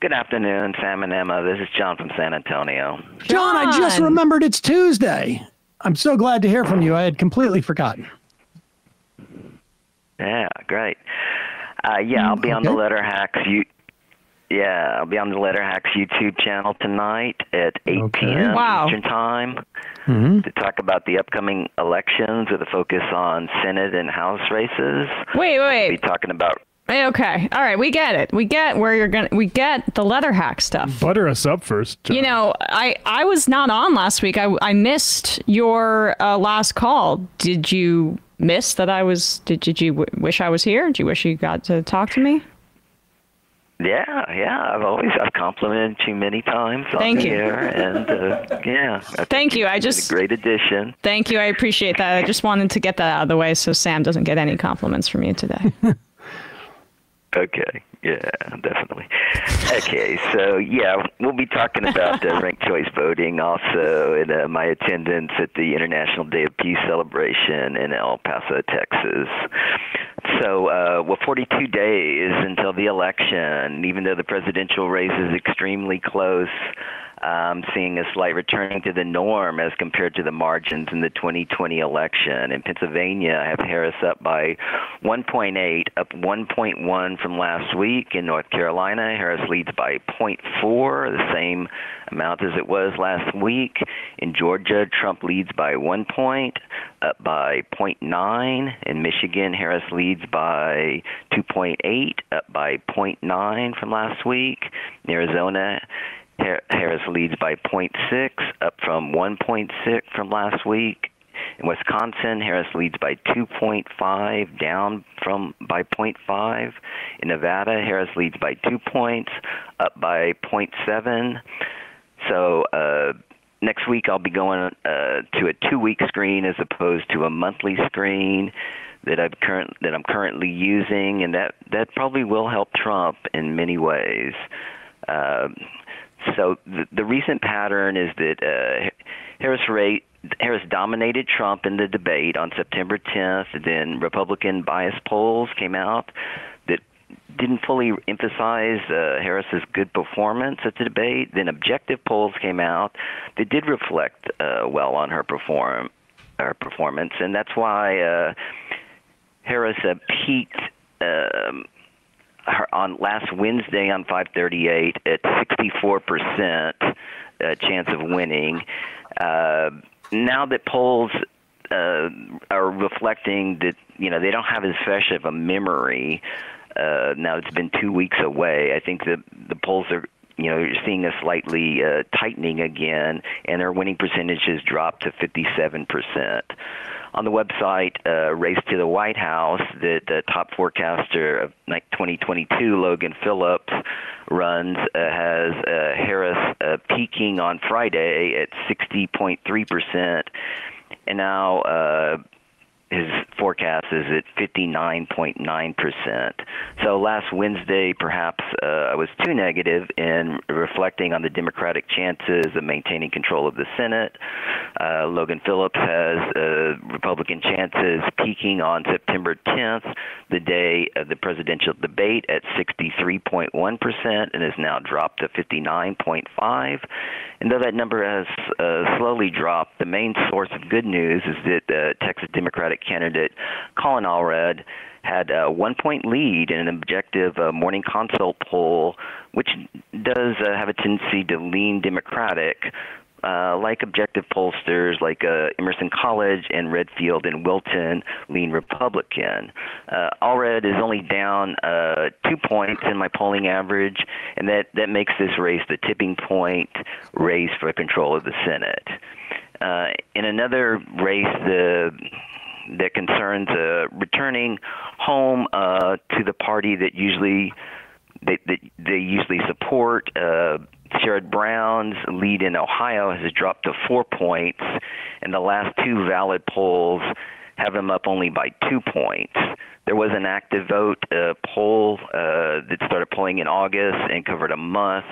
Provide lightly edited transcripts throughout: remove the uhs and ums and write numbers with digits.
Good afternoon, Sam and Emma. This is John from San Antonio. John, I just remembered it's Tuesday. I'm so glad to hear from you. I had completely forgotten. Yeah, great. I'll be on the Letter Hacks. I'll be on the Letter Hacks YouTube channel tonight at 8 p.m. Eastern Time to talk about the upcoming elections with a focus on Senate and House races. Wait. We'll be talking about. Okay. All right. We get it. We get where you're going. We get the Letter Hack stuff. Butter us up first, John. You know, I was not on last week. I missed your last call. Did you miss that I was? Did you wish I was here? Did you wish you got to talk to me? Yeah. I've complimented you many times. Thank you. And thank you. I just a great addition. Thank you. I appreciate that. I just wanted to get that out of the way so Sam doesn't get any compliments from you today. Okay. Yeah, definitely. Okay. So we'll be talking about ranked choice voting also, and my attendance at the International Day of Peace celebration in El Paso, Texas. So, 42 days until the election, even though the presidential race is extremely close, seeing a slight returning to the norm as compared to the margins in the 2020 election. In Pennsylvania, I have Harris up by 1.8, up 1.1 from last week. In North Carolina, Harris leads by 0.4, the same amount as it was last week. In Georgia, Trump leads by 1 point, up by 0.9. In Michigan, Harris leads by 2.8, up by 0.9 from last week. In Arizona, Harris leads by 0.6, up from 1.6 from last week. In Wisconsin, Harris leads by 2.5, down from by 0.5. In Nevada, Harris leads by 2 points, up by 0.7. So next week I'll be going to a two-week screen as opposed to a monthly screen that I'm currently using, and that probably will help Trump in many ways. So the recent pattern is that Harris dominated Trump in the debate on September 10th. Then Republican bias polls came out that didn't fully emphasize Harris's good performance at the debate. Then objective polls came out that did reflect well on her performance, and that's why Harris peaked. On last Wednesday on 538 at 64% chance of winning. Now that polls are reflecting that, they don't have as fresh of a memory. Now it's been 2 weeks away. I think the polls are, you're seeing a slightly tightening again, and their winning percentages dropped to 57%. On the website, Race to the White House, the top forecaster of 2022, Logan Phillips, has Harris peaking on Friday at 60.3%, and now his forecast is at 59.9%. So last Wednesday, perhaps I was too negative in reflecting on the Democratic chances of maintaining control of the Senate. Logan Phillips has Republican chances peaking on September 10th, the day of the presidential debate, at 63.1%, and has now dropped to 59.5%. And though that number has slowly dropped, the main source of good news is that Texas Democratic candidate Colin Allred had a 1 point lead in an objective Morning Consult poll, which does have a tendency to lean Democratic, like objective pollsters like Emerson College and Redfield and Wilton lean Republican. Allred is only down 2 points in my polling average, and that makes this race the tipping point race for control of the Senate. In another race, that concerns returning home to the party that usually they usually support. Sherrod Brown's lead in Ohio has dropped to 4 points, and the last two valid polls have him up only by 2 points. There was an active vote poll that started polling in August and covered a month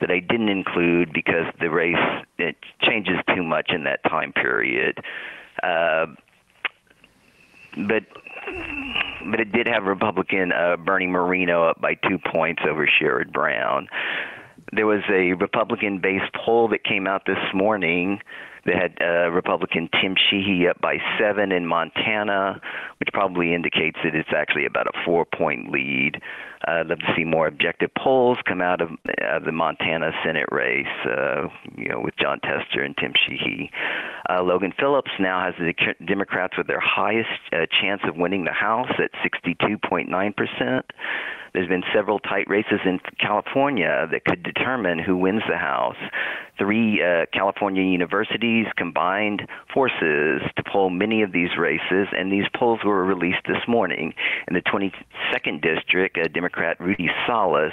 that I didn't include because the race, it changes too much in that time period. But but it did have Republican Bernie Moreno up by 2 points over Sherrod Brown. There was a Republican-based poll that came out this morning that had Republican Tim Sheehy up by 7 in Montana, which probably indicates that it's actually about a 4-point lead. I'd love to see more objective polls come out of the Montana Senate race, with John Tester and Tim Sheehy. Logan Phillips now has the Democrats with their highest chance of winning the House at 62.9%. There's been several tight races in California that could determine who wins the House. Three California universities combined forces to poll many of these races, and these polls were released this morning. In the 22nd district, Democrat Rudy Salas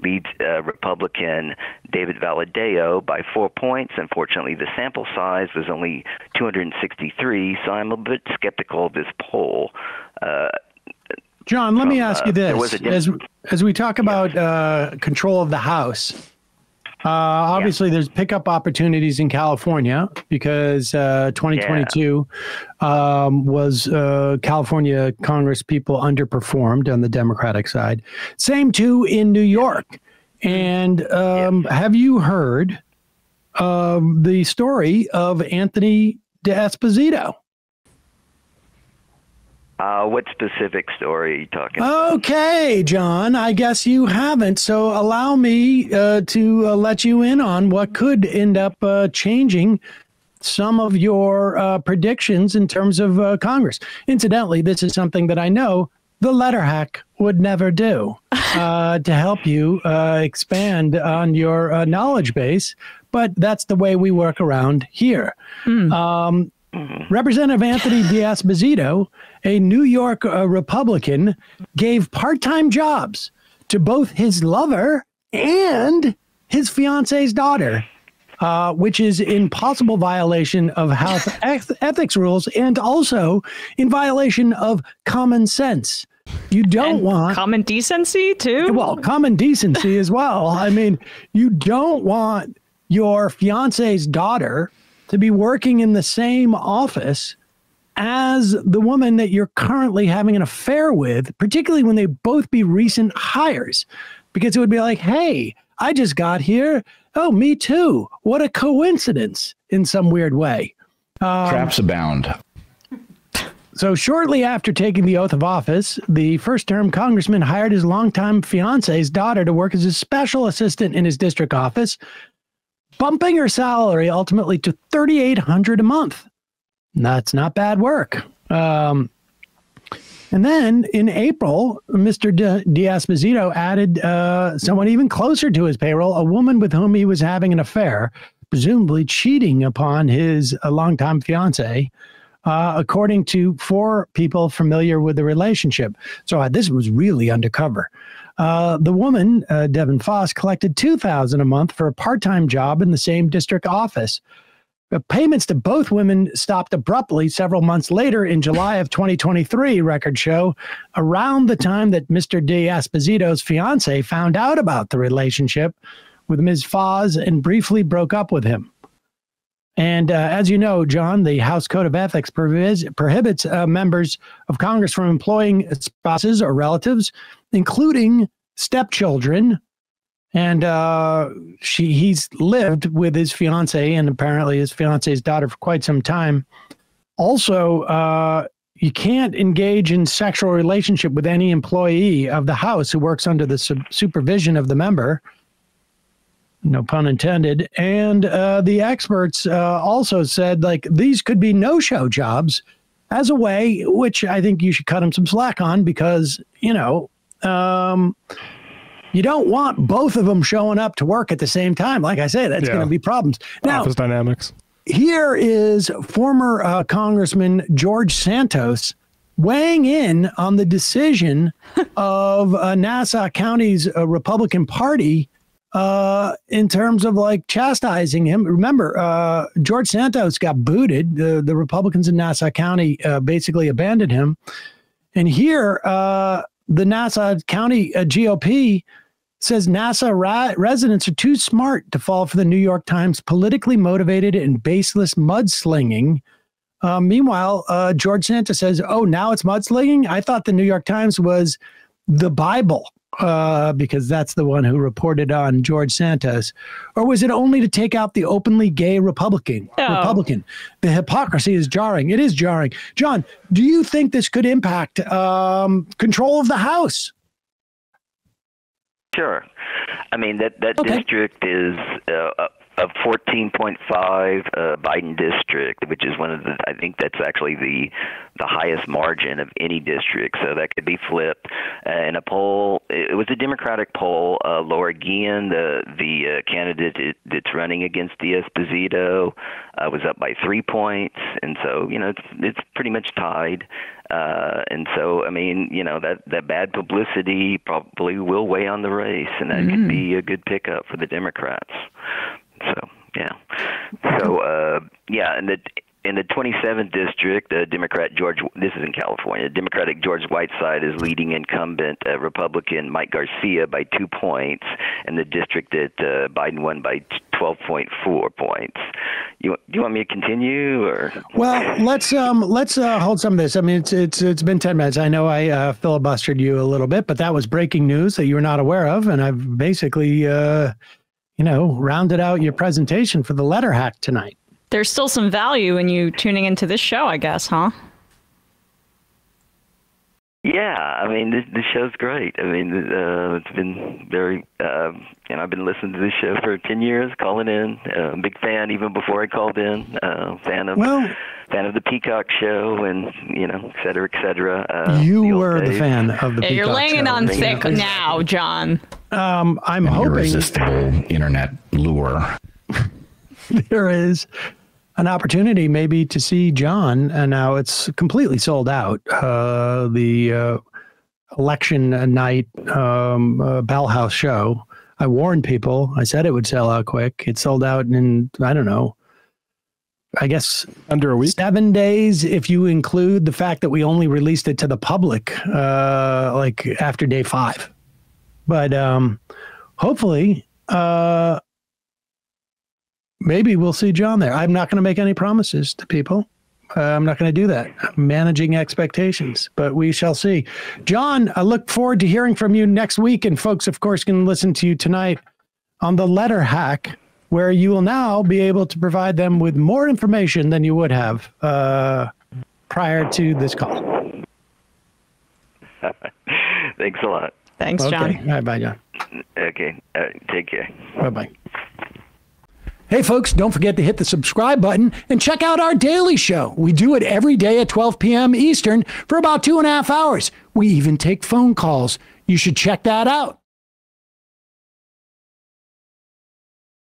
leads Republican David Valadeo by 4 points. Unfortunately, the sample size was only 263, so I'm a bit skeptical of this poll. John, let me ask you this. As we talk about control of the House, obviously, there's pickup opportunities in California because 2022 was California Congress people underperformed on the Democratic side. Same, too, in New York. And have you heard the story of Anthony D'Esposito? What specific story are you talking about? Okay, John, I guess you haven't. So allow me to let you in on what could end up changing some of your predictions in terms of Congress. Incidentally, this is something that I know the letter hack would never do to help you expand on your knowledge base. But that's the way we work around here. Representative Anthony D'Esposito, a New York Republican, gave part-time jobs to both his lover and his fiance's daughter, which is in possible violation of health ethics rules and also in violation of common sense. You don't want common decency too. Well, common decency as well. I mean, you don't want your fiance's daughter to be working in the same office as the woman that you're currently having an affair with, particularly when they both be recent hires, because it would be like, hey, I just got here. Oh, me too. What a coincidence in some weird way. Traps abound. So shortly after taking the oath of office, the first-term congressman hired his longtime fiance's daughter to work as his special assistant in his district office, bumping her salary ultimately to $3,800 a month. That's not bad work. And then in April, Mr. D'Esposito added someone even closer to his payroll, a woman with whom he was having an affair, presumably cheating upon his longtime fiancée, according to four people familiar with the relationship. So this was really undercover. The woman, Devin Foss, collected $2,000 a month for a part-time job in the same district office. Payments to both women stopped abruptly several months later in July of 2023, records show, around the time that Mr. D'Esposito's fiance found out about the relationship with Ms. Foss and briefly broke up with him. And as you know, John, the House Code of Ethics prohibits members of Congress from employing spouses or relatives, including stepchildren. And he's lived with his fiancée and apparently his fiancée's daughter for quite some time. Also, you can't engage in sexual relationship with any employee of the House who works under the supervision of the member. No pun intended. And the experts also said, like, these could be no-show jobs as a way, which I think you should cut them some slack on because, you know, you don't want both of them showing up to work at the same time. Like I say, that's going to be problems. Now, office dynamics. Here is former Congressman George Santos weighing in on the decision of Nassau County's Republican Party in terms of like chastising him. Remember, George Santos got booted. The Republicans in Nassau County basically abandoned him. And here, the Nassau County GOP says Nassau residents are too smart to fall for the New York Times politically motivated and baseless mudslinging Meanwhile, George Santos says, oh, now it's mudslinging? I thought the New York Times was the Bible, because that's the one who reported on George Santos. Or was it only to take out the openly gay Republican? Oh. The hypocrisy is jarring. It is jarring. John, do you think this could impact control of the House? Sure. I mean, that okay. District is a 14.5 Biden district, which is one of the, I think that's actually the highest margin of any district. So that could be flipped. In a poll, it was a Democratic poll. Laura Guillen, the candidate that's running against D'Esposito, was up by 3 points. And so, you know, it's pretty much tied. And so, I mean, you know, that bad publicity probably will weigh on the race, and that could be a good pickup for the Democrats. So, yeah. So, yeah, and in the 27th district, this is in California, Democratic George Whiteside is leading incumbent Republican Mike Garcia by 2 points, and the district that Biden won by 12.4 points. Do you want me to continue, or? Well, let's hold some of this. I mean, it's been 10 minutes. I know I filibustered you a little bit, but that was breaking news that you were not aware of, and I've basically you know, rounded out your presentation for the letter hack tonight. There's still some value in you tuning into this show, I guess, huh? Yeah, I mean, this show's great. I mean, it's been very, and I've been listening to this show for 10 years, calling in. Big fan, even before I called in. Fan of the Peacock show, and, you know, et cetera, et cetera. You were the fan of the Peacock show. You're laying on thick now, John. I'm hoping. Irresistible internet lure. There is an opportunity maybe to see John, and now it's completely sold out. The election night Bell House show, I warned people, I said it would sell out quick. It sold out in, I don't know, I guess under a week, 7 days, if you include the fact that we only released it to the public like after day 5. But hopefully maybe we'll see John there. I'm not going to make any promises to people. I'm not going to do that. I'm managing expectations, but we shall see. John, I look forward to hearing from you next week. And folks, of course, can listen to you tonight on The Letter Hack, where you will now be able to provide them with more information than you would have prior to this call. Thanks a lot. Thanks, John. All right, bye, John. Okay. Take care. Bye-bye. Hey folks, don't forget to hit the subscribe button and check out our daily show. We do it every day at 12 p.m. Eastern for about 2.5 hours. We even take phone calls. You should check that out.